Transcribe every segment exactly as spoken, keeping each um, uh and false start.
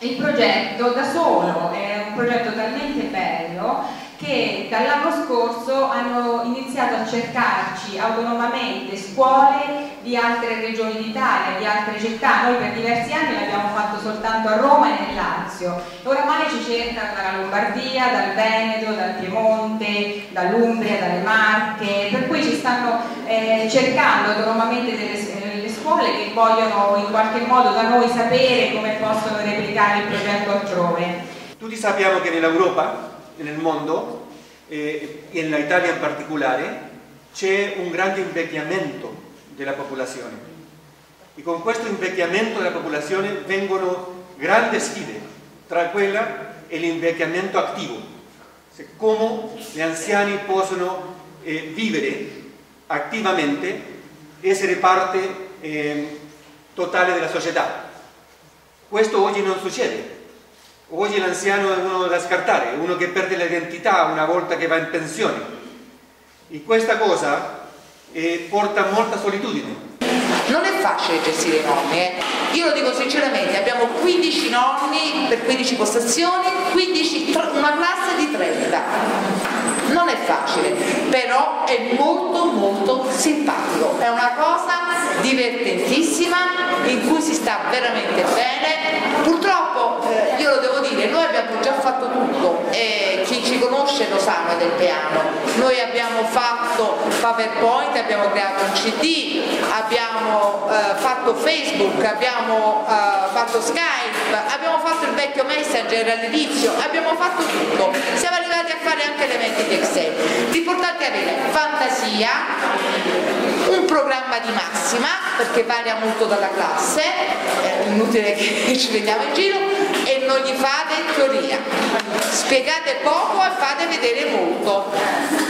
il progetto da solo, è un progetto talmente bello che dall'anno scorso hanno iniziato a cercarci autonomamente scuole di altre regioni d'Italia, di altre città. Noi per diversi anni l'abbiamo fatto soltanto a Roma e nel Lazio, oramai ci cercano dalla Lombardia, dal Veneto, dal Piemonte, dall'Umbria, dalle Marche, per cui ci stanno eh, cercando autonomamente delle, delle scuole che vogliono in qualche modo da noi sapere come possono replicare il progetto altrove. Tutti sappiamo che nell'Europa, nel mondo e eh, in Italia in particolare c'è un grande invecchiamento della popolazione e con questo invecchiamento della popolazione vengono grandi sfide, tra quella e l'invecchiamento attivo, cioè come gli anziani possono eh, vivere attivamente, essere parte eh, totale della società. Questo oggi non succede. Oggi l'anziano è uno da scartare, uno che perde l'identità una volta che va in pensione, e questa cosa eh, porta molta solitudine. Non è facile gestire i nonni, eh. Io lo dico sinceramente, abbiamo quindici nonni per quindici postazioni, quindici, una classe di trenta. Non è facile, però è molto molto simpatico, è una cosa divertentissima in cui si sta veramente bene. Purtroppo io lo devo dire, noi abbiamo già fatto tutto e chi ci conosce lo sa del piano. Noi abbiamo fatto PowerPoint, abbiamo creato un C D, abbiamo eh, fatto Facebook, abbiamo eh, fatto Skype, abbiamo fatto il vecchio Messenger all'inizio, abbiamo fatto tutto. Siamo arrivati a fare anche elementi di Excel. L'importante è avere fantasia, un programma di massima, perché varia molto dalla classe, è inutile che ci vediamo in giro, e non gli fate teoria, spiegate poco e fate vedere molto.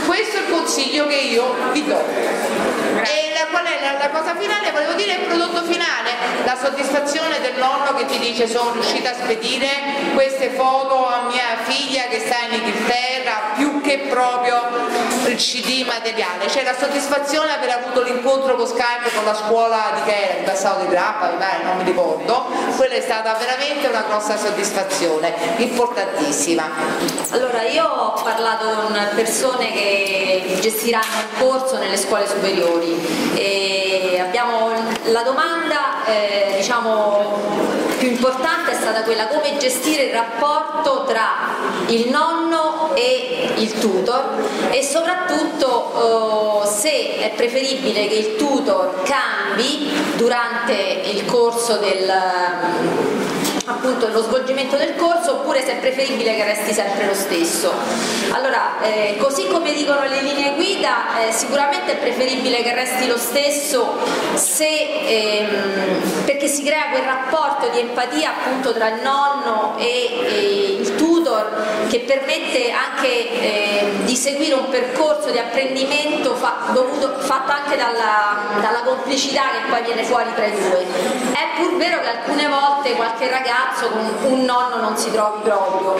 Questo è il consiglio che io vi do. E la, qual è la, la cosa finale? Volevo dire il prodotto finale, la soddisfazione del nonno che ti dice: sono riuscita a spedire queste foto a mia figlia che sta in Inghilterra, più che proprio il C D materiale, c'è cioè la soddisfazione di aver avuto l'incontro con Skype con la scuola di che era, il passato di Grappa, mi pare, non mi ricordo. Quella è stata veramente una grossa soddisfazione, importantissima. Allora, io ho parlato con persone che gestiranno il corso nelle scuole superiori e abbiamo la domanda eh, diciamo più importante è stata quella: come gestire il rapporto tra il nonno e il tutor, e soprattutto eh, se è preferibile che il tutor cambi durante il corso del, appunto, lo svolgimento del corso, oppure se è preferibile che resti sempre lo stesso. Allora, eh, così come dicono le linee guida, eh, sicuramente è preferibile che resti lo stesso, se, ehm, perché si crea quel rapporto di empatia, appunto, tra il nonno e, e il tutor, che permette anche eh, di seguire un percorso di apprendimento fa, dovuto, fatto anche dalla, dalla complicità che poi viene fuori tra i due. È pur vero che alcune volte qualche ragazzo con un nonno non si trovi proprio.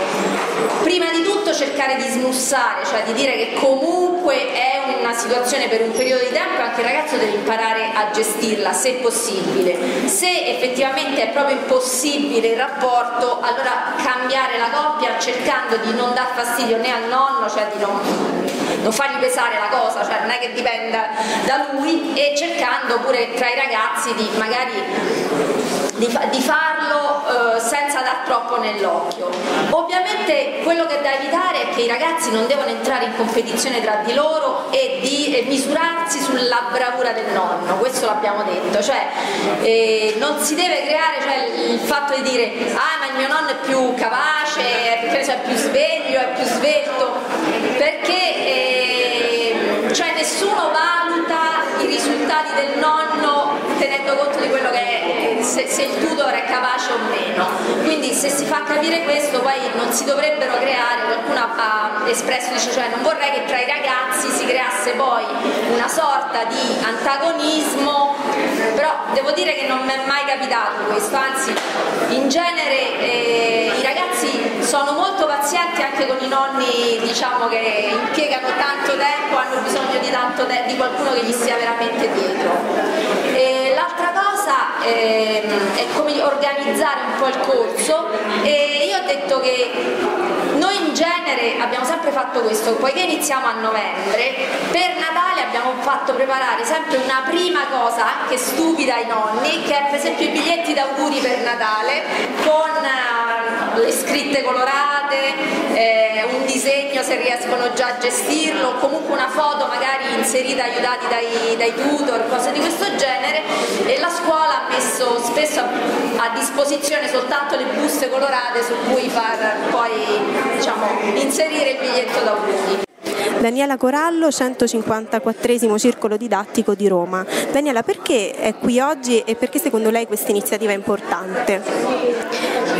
Prima di tutto cercare di smussare, cioè di dire che comunque è una situazione per un periodo di tempo e anche il ragazzo deve imparare a gestirla se possibile. Se effettivamente è proprio impossibile il rapporto, allora cambiare la coppia, cercando di non dar fastidio né al nonno, cioè di non, non fargli pesare la cosa, cioè non è che dipenda da lui, e cercando pure tra i ragazzi di magari Di, fa di farlo eh, senza dar troppo nell'occhio. Ovviamente quello che è da evitare è che i ragazzi non devono entrare in competizione tra di loro e di e misurarsi sulla bravura del nonno, questo l'abbiamo detto, cioè eh, non si deve creare, cioè, il fatto di dire: ah, ma il mio nonno è più capace, è, cioè, è più sveglio, è più svelto, perché eh, cioè, nessuno valuta i risultati del nonno tenendo conto di quello che è, Se, se il tutor è capace o meno. Quindi se si fa capire questo, poi non si dovrebbero creare, qualcuno ha espresso, dice, cioè non vorrei che tra i ragazzi si creasse poi una sorta di antagonismo, però devo dire che non mi è mai capitato questo, anzi in genere eh, i ragazzi sono molto pazienti anche con i nonni, diciamo, che impiegano tanto tempo, hanno bisogno di, tanto te di qualcuno che gli stia veramente dietro. E l'altra cosa cosa eh, è come organizzare un po' il corso, e io ho detto che noi in genere abbiamo sempre fatto questo, poiché iniziamo a novembre, per Natale abbiamo fatto preparare sempre una prima cosa che è stupida ai nonni, che è per esempio i biglietti d'auguri per Natale con le scritte colorate, eh, un disegno se riescono già a gestirlo, comunque una foto magari inserita, aiutati dai, dai tutor, cose di questo genere, e la scuola ha messo spesso a, a disposizione soltanto le buste colorate su cui far poi, diciamo, inserire il biglietto d'auguri. Daniela Corallo, centocinquantaquattresimo circolo didattico di Roma. Daniela, perché è qui oggi e perché secondo lei questa iniziativa è importante?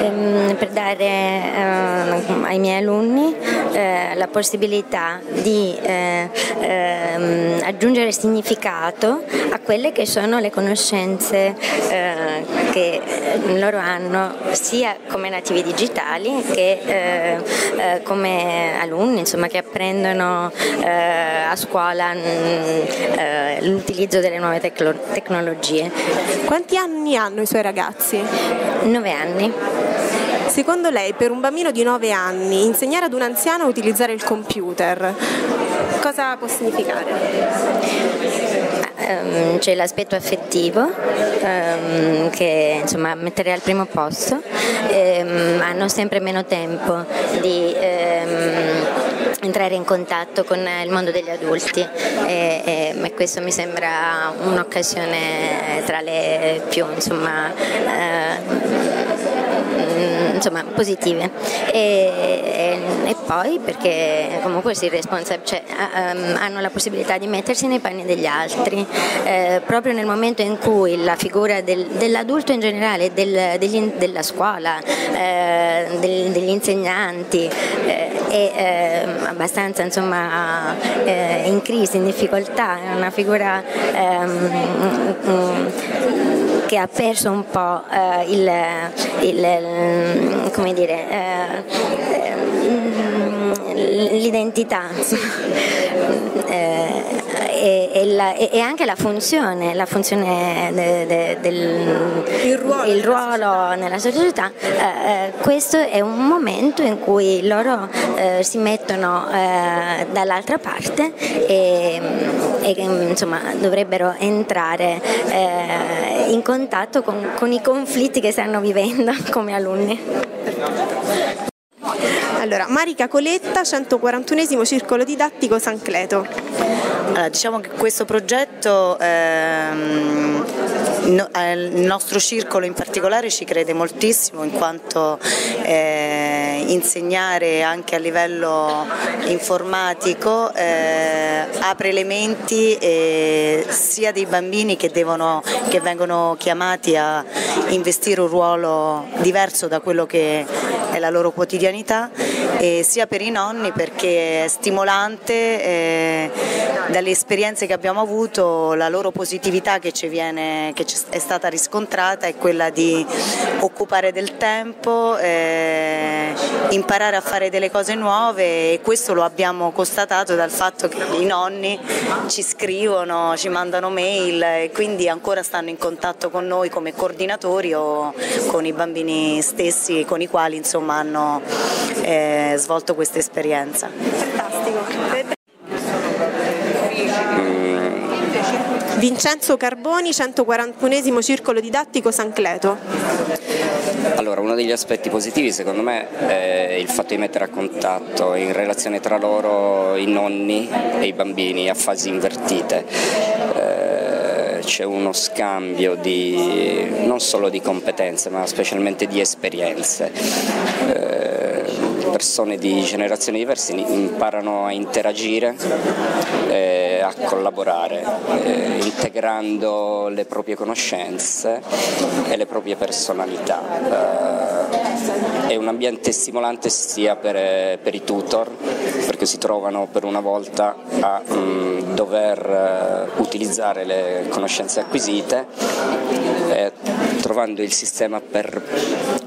Ehm, per dare eh, ai miei alunni eh, la possibilità di eh, eh, aggiungere significato a quelle che sono le conoscenze eh, che loro hanno sia come nativi digitali che eh, eh, come alunni, insomma, che apprendono a scuola l'utilizzo delle nuove tecnologie. Quanti anni hanno i suoi ragazzi? Nove anni. Secondo lei, per un bambino di nove anni, insegnare ad un anziano a utilizzare il computer, cosa può significare? C'è l'aspetto affettivo ehm, che insomma metterei al primo posto, ehm, hanno sempre meno tempo di ehm, entrare in contatto con il mondo degli adulti e, e, e questo mi sembra un'occasione tra le più insomma, eh, insomma positive e, e, e poi perché comunque si responsab- cioè, ehm, hanno la possibilità di mettersi nei panni degli altri. Eh, proprio nel momento in cui la figura del, dell'adulto in generale, del, degli, della scuola, eh, del, degli insegnanti eh, è eh, abbastanza insomma, eh, in crisi, in difficoltà, è una figura ehm, che ha perso un po' eh, il, il, come dire, eh, l'identità. eh, E, e, la, e anche la funzione, la funzione de, de, del il ruolo, il ruolo nella società, nella società eh, questo è un momento in cui loro eh, si mettono eh, dall'altra parte e, e insomma, dovrebbero entrare eh, in contatto con, con i conflitti che stanno vivendo come alunni. Allora, Marica Coletta, centoquarantunesimo circolo didattico San Cleto. Allora, diciamo che questo progetto, ehm, no, eh, il nostro circolo in particolare ci crede moltissimo, in quanto eh, insegnare anche a livello informatico eh, apre elementi eh, sia dei bambini che, devono, che vengono chiamati a investire un ruolo diverso da quello che è la loro quotidianità, eh, sia per i nonni perché è stimolante eh, dalle esperienze che abbiamo avuto, la loro positività che ci viene, che ci è stata riscontrata è quella di occupare del tempo, eh, imparare a fare delle cose nuove, e questo lo abbiamo constatato dal fatto che i nonni ci scrivono, ci mandano mail e quindi ancora stanno in contatto con noi come coordinatori o con i bambini stessi con i quali insomma hanno eh, svolto questa esperienza. Fantastico. Vincenzo Carboni, centoquarantunesimo circolo didattico San Cleto. Allora, uno degli aspetti positivi secondo me è il fatto di mettere a contatto in relazione tra loro i nonni e i bambini a fasi invertite. C'è uno scambio di, non solo di competenze ma specialmente di esperienze. Persone di generazioni diverse imparano a interagire, eh, a collaborare, eh, integrando le proprie conoscenze e le proprie personalità. Eh, è un ambiente stimolante sia per, per i tutor, perché si trovano per una volta a mh, dover eh, utilizzare le conoscenze acquisite, eh, trovando il sistema per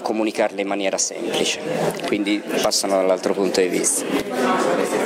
comunicarle in maniera semplice, quindi passano dall'altro punto di vista.